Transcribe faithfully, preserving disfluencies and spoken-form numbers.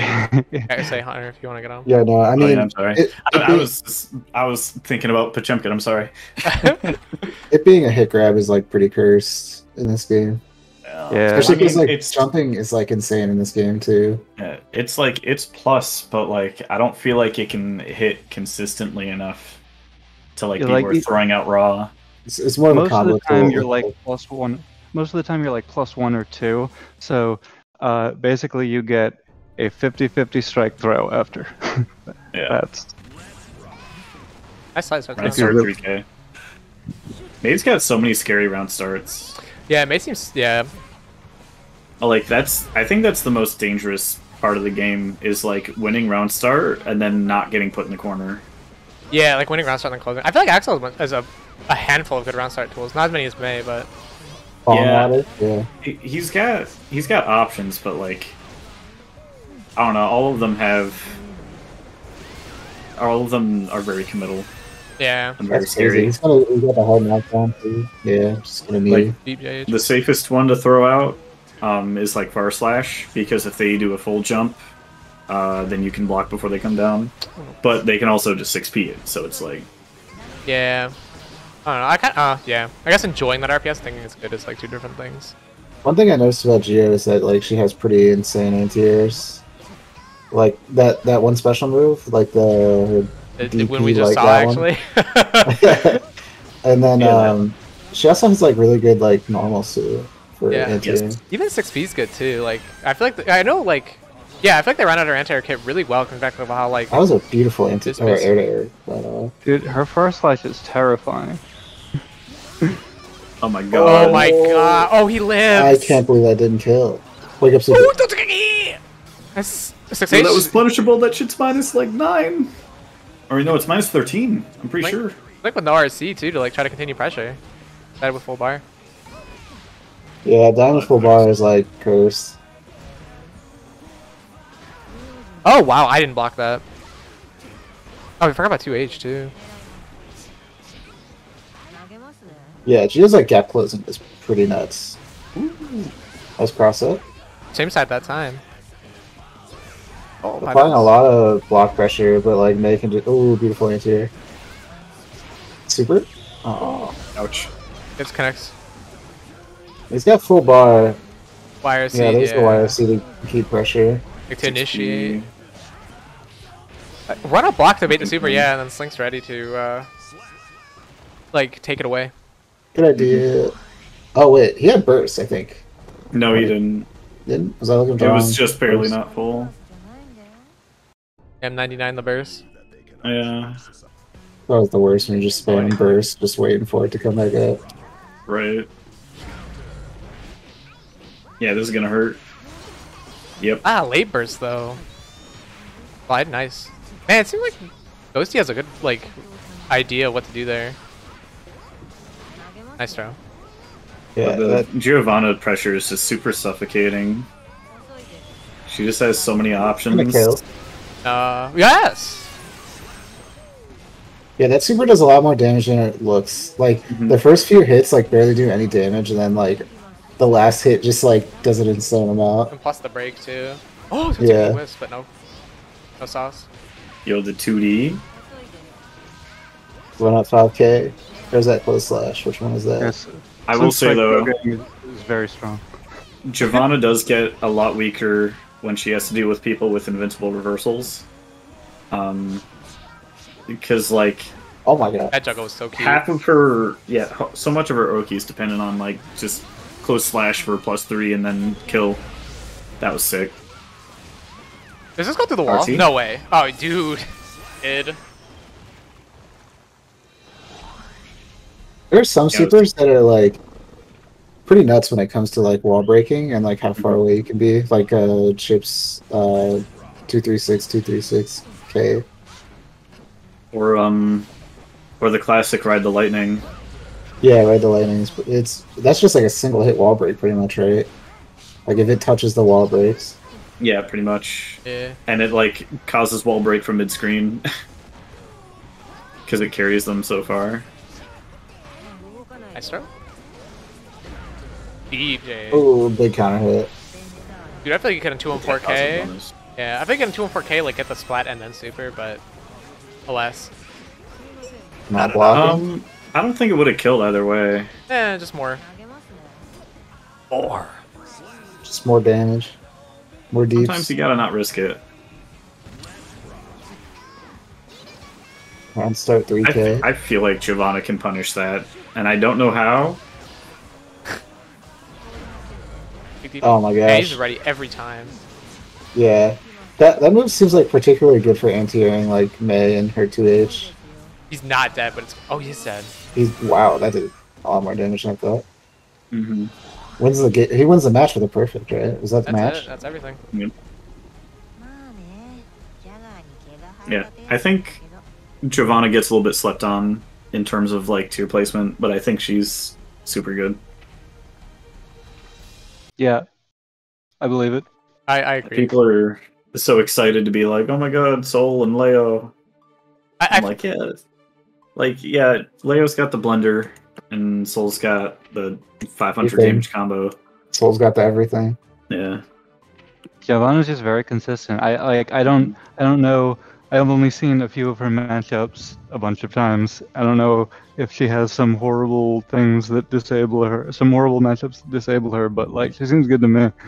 I say Hunter, if you want to get on. Yeah, no, I mean, oh, yeah, I'm sorry. It, I, it I being, was I was thinking about Potemkin. I'm sorry. It being a hit grab is like pretty cursed in this game. Yeah, especially I mean, because like it's, jumping is like insane in this game too. Yeah, it's like it's plus, but like I don't feel like it can hit consistently enough to like yeah, be like, worth throwing out raw. It's, it's more of a combo. Most of the time you're like plus one. Most of the time you're like plus one or two. So uh, basically you get a fifty fifty strike throw after. Yeah. That's... I slice her three K. May's got so many scary round starts. Yeah, May seems... Yeah. Like, that's... I think that's the most dangerous part of the game, is, like, winning round start and then not getting put in the corner. Yeah, like, winning round start and then closing. I feel like Axel has a, a handful of good round start tools. Not as many as May, but... Yeah. yeah. He's got... He's got options, but, like... I don't know, all of them have... All of them are very committal. Yeah. And very That's scary. He's got, he's got a hard knockdown, too. Yeah, just gonna need... Like, the safest one to throw out um, is, like, Var Slash, because if they do a full jump, uh, then you can block before they come down. But they can also just six P it, so it's like... Yeah. I don't know, I kinda... Uh, yeah. I guess enjoying that R P S thinking is good is, like, two different things. One thing I noticed about Geo is that, like, she has pretty insane anti-airs. Like that that one special move, like the D P, when we just like, saw actually. And then yeah, um, she also has like really good like normals too for yeah. anti-air. Even six P is good too. Like I feel like the, I know like yeah I feel like they ran out her anti-air kit really well compared to how like that was a beautiful anti-air air to air by the way. Dude, her first slash is terrifying. Oh my god! Oh my god! Oh, he lives! I can't believe that didn't kill. Wake up, sleep. That's six so that was punishable. That shit's minus like nine, or no, it's minus thirteen. I'm pretty like, sure. Like with the R C too, to like try to continue pressure. That with full bar. Yeah, down with full bar is like cursed. Oh wow, I didn't block that. Oh, we forgot about two H too. Yeah, she does like gap closing is pretty nuts. Let's cross up. Same side that time. Oh, applying a lot of block pressure, but like May can just oh beautiful anti-air. Super. Oh, ouch. It connects. He's got full bar. Y R C. Yeah, there's yeah. the Y R C to keep pressure. Like to initiate. Run a block to bait the super, yeah, and then Slink's ready to uh, like take it away. Good idea. Oh wait, he had burst, I think. No, he didn't. Didn't? Was I looking for? It was just barely not full. M ninety-nine the burst. Yeah. That was the worst when you just spamming burst, just waiting for it to come back up. Right. Yeah, this is gonna hurt. Yep. Ah, late burst though. Glide, nice. Man, it seems like Ghosty has a good like idea what to do there. Nice throw. Yeah. The that... Giovanna pressure is just super suffocating. She just has so many options. Uh, yes! Yeah, that super does a lot more damage than it looks. Like, mm-hmm. the first few hits, like, barely do any damage, and then, like, the last hit just, like, does an insane amount. And plus the break, too. Oh, so it's yeah. a good whisk, but no, no sauce. Yo, the two D. Went up five K. There's that close slash. Which one is that? Yes. I will say, though, it's very strong. Giovanna does get a lot weaker when she has to deal with people with invincible reversals. Um, because, like... Oh my god. That juggle was so cute. Half of her... Yeah, so much of her Oki is dependent on, like, just close slash for plus three and then kill. That was sick. Does this go through the wall? R T? No way. Oh, dude. Id. There are some yeah, supers that are, like... pretty nuts when it comes to like wall breaking and like how far away you can be, like uh Chip's uh two three six, two three six K. Or um or the classic Ride the Lightning. Yeah, Ride the Lightning is, it's that's just like a single hit wall break pretty much, right? Like if it touches the wall breaks. Yeah, pretty much. Yeah. And it like causes wall break from mid screen. Cause it carries them so far. Nice throw. D J. Oh, big counter hit. Dude, I feel like you could in two on four K. Yeah, I think in two and four K, like, get the splat and then super, but alas. Not blocking? Um, I don't think it would have killed either way. Eh, just more. More. Just more damage. More deeps. Sometimes you gotta not risk it. And start three K. I, I feel like Giovanna can punish that, and I don't know how. Oh my gosh. Yeah, he's ready every time. Yeah. That that move seems like particularly good for anti-airing like May and her two H. He's not dead, but it's... Oh, he's dead. He's... Wow, that did a lot more damage than I thought. Mm-hmm. Wins the game. He wins the match with a perfect, right? Was that the match? That's it. That's everything. Yeah. Yeah. I think Giovanna gets a little bit slept on in terms of, like, tier placement, but I think she's super good. Yeah. I believe it. I, I agree. People are so excited to be like, oh my god, Sol and Leo. I, I'm I, like, yeah. Like, yeah, Leo's got the blender, and Sol's got the five hundred damage combo. Sol's got the everything. Yeah. Giovanna's just very consistent. I like. I don't. I don't know. I've only seen a few of her matchups a bunch of times. I don't know if she has some horrible things that disable her. Some horrible matchups that disable her, but like, she seems good to me.